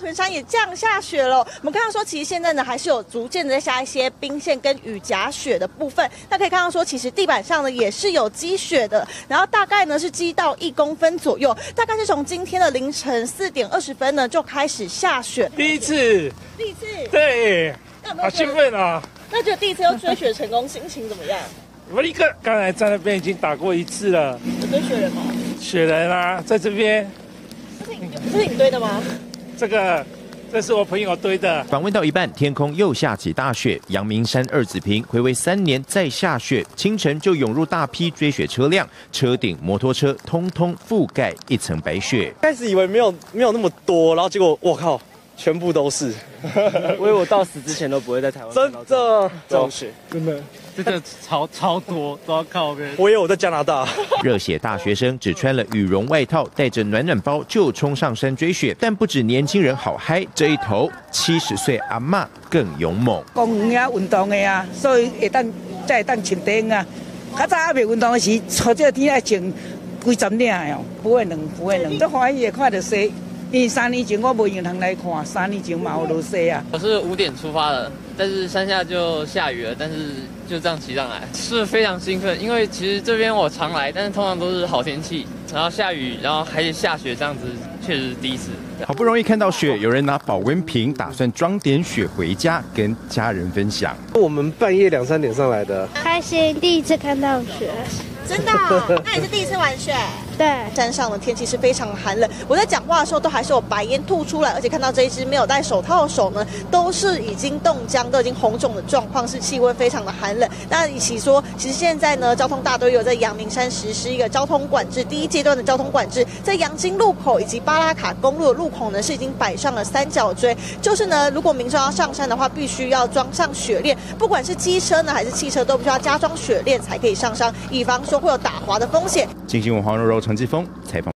屯山也降下雪了。我们刚刚说，其实现在呢还是有逐渐的在下一些冰线跟雨夹雪的部分。那可以看到说，其实地板上呢也是有积雪的，然后大概呢是积到1公分左右，大概是从今天的凌晨4点20分呢就开始下雪。第一次，对，好兴奋啊！那就第一次要追雪成功，心情怎么样？ 我一个刚才在那边已经打过一次了。有堆雪人吗？雪人啊，在这边。这是你堆的吗？这是我朋友堆的。访问到一半，天空又下起大雪。阳明山二子坪睽违3年再下雪，清晨就涌入大批追雪车辆，车顶、摩托车通通覆盖一层白雪。开始以为没有那么多，然后结果我靠，全部都是。因为我到死之前都不会在台湾真的这种雪，真的。 真的超多，都要靠边。我也有在加拿大。热血大学生只穿了羽绒外套，带着暖暖包就冲上山追雪。但不止年轻人好嗨，这一头70岁阿嬷更勇猛。公园啊，运动的啊，所以才会当穿短啊。较早还袂运动的时，初这天爱穿几十领的哦，不会冷。都欢喜也看到雪，因为3年前我无用通来看，3年前嘛有落雪啊。我是5点出发的，但是山下就下雨了，但是。 就这样骑上来是非常兴奋，因为其实这边我常来，但是通常都是好天气，然后下雨，然后还得下雪，这样子确实是第一次。好不容易看到雪，有人拿保温瓶打算装点雪回家跟家人分享。我们半夜2、3点上来的，开心，第一次看到雪，真的、哦？那你是第一次玩雪？对。山上的天气是非常寒冷，我在讲话的时候都还是有白烟吐出来，而且看到这一只没有戴手套的手呢，都是已经冻僵、都已经红肿的状况，是气温非常的寒冷。 那一起说，其实现在呢，交通大队有在阳明山实施一个交通管制，第一阶段的交通管制，在阳金路口以及巴拉卡公路的路口呢，是已经摆上了3角锥，就是呢，如果民众要上山的话，必须要装上雪链，不管是机车呢还是汽车，都必须要加装雪链才可以上山，以防说会有打滑的风险。《镜新闻》黄柔柔、陈继峰采访。